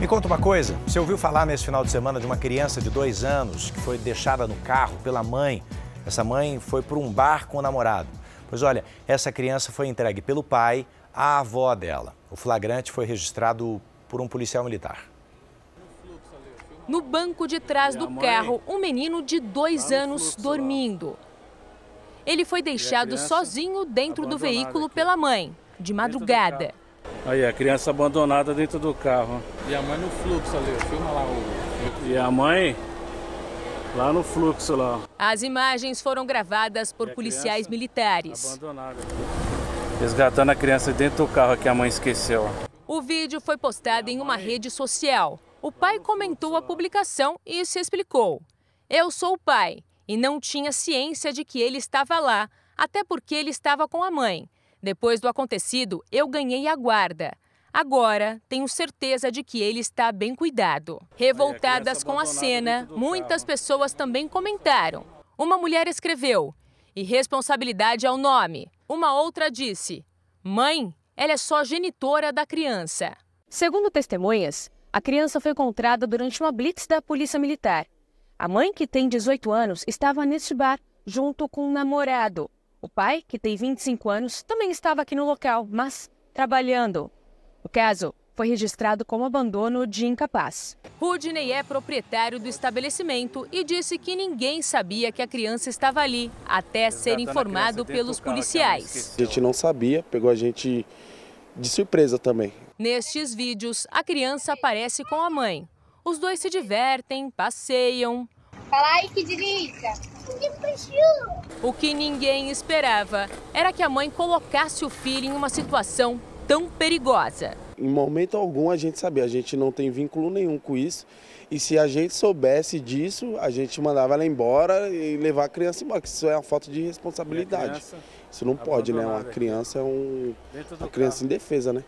Me conta uma coisa, você ouviu falar nesse final de semana de uma criança de 2 anos que foi deixada no carro pela mãe. Essa mãe foi para um bar com o namorado. Pois olha, essa criança foi entregue pelo pai à avó dela. O flagrante foi registrado por um policial militar. No banco de trás do carro, um menino de 2 anos dormindo. Ele foi deixado sozinho dentro do veículo pela mãe, de madrugada. Aí, a criança abandonada dentro do carro. E a mãe no fluxo ali, filma lá o... E a mãe lá no fluxo lá. As imagens foram gravadas por policiais militares. Abandonada. Resgatando a criança dentro do carro que a mãe esqueceu. O vídeo foi postado em uma rede social. O pai comentou a publicação e se explicou. Eu sou o pai e não tinha ciência de que ele estava lá, até porque ele estava com a mãe. Depois do acontecido, eu ganhei a guarda. Agora, tenho certeza de que ele está bem cuidado. Revoltadas com a cena, muitas pessoas também comentaram. Uma mulher escreveu, irresponsabilidade é o nome. Uma outra disse, mãe, ela é só genitora da criança. Segundo testemunhas, a criança foi encontrada durante uma blitz da Polícia Militar. A mãe, que tem 18 anos, estava neste bar junto com um namorado. O pai, que tem 25 anos, também estava aqui no local, mas trabalhando. O caso foi registrado como abandono de incapaz. Rudney é proprietário do estabelecimento e disse que ninguém sabia que a criança estava ali, até ser informado pelos policiais. A gente não sabia, pegou a gente de surpresa também. Nestes vídeos, a criança aparece com a mãe. Os dois se divertem, passeiam. Fala aí que delícia! O que ninguém esperava era que a mãe colocasse o filho em uma situação tão perigosa. Em momento algum a gente sabia, a gente não tem vínculo nenhum com isso. E se a gente soubesse disso, a gente mandava ela embora e levar a criança embora, que isso é uma falta de responsabilidade. Isso não pode, né? Uma criança é uma criança indefesa, né?